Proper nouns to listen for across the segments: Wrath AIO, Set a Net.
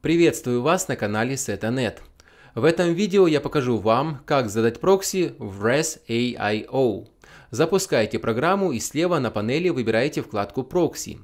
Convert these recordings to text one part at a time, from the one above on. Приветствую вас на канале Set a Net. В этом видео я покажу вам, как задать прокси в Wrath AIO. Запускайте программу и слева на панели выбираете вкладку «Прокси».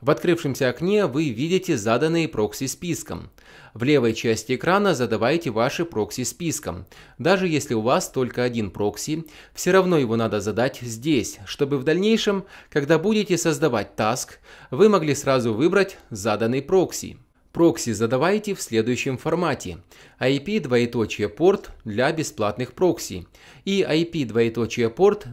В открывшемся окне вы видите заданные прокси списком. В левой части экрана задавайте ваши прокси списком. Даже если у вас только один прокси, все равно его надо задать здесь, чтобы в дальнейшем, когда будете создавать таск, вы могли сразу выбрать заданный прокси. Прокси задавайте в следующем формате: IP:/порт для бесплатных прокси и IP:/порт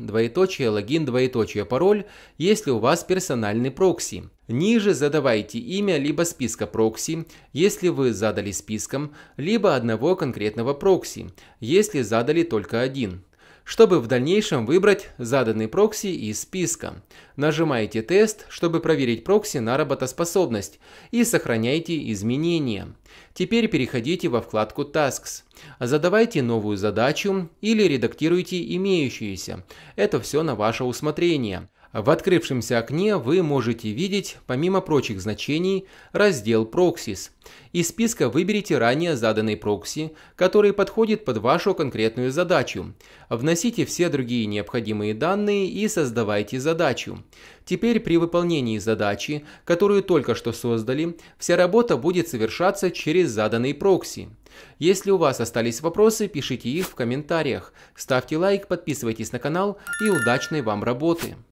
(логин/пароль), если у вас персональный прокси. Ниже задавайте имя либо списка прокси, если вы задали списком, либо одного конкретного прокси, если задали только один. Чтобы в дальнейшем выбрать заданный прокси из списка, нажимаете «Тест», чтобы проверить прокси на работоспособность, и сохраняйте изменения. Теперь переходите во вкладку «Tasks», задавайте новую задачу или редактируйте имеющиеся. Это все на ваше усмотрение. В открывшемся окне вы можете видеть, помимо прочих значений, раздел «Proxies». Из списка выберите ранее заданный прокси, который подходит под вашу конкретную задачу. Вносите все другие необходимые данные и создавайте задачу. Теперь при выполнении задачи, которую только что создали, вся работа будет совершаться через заданный прокси. Если у вас остались вопросы, пишите их в комментариях, ставьте лайк, подписывайтесь на канал и удачной вам работы!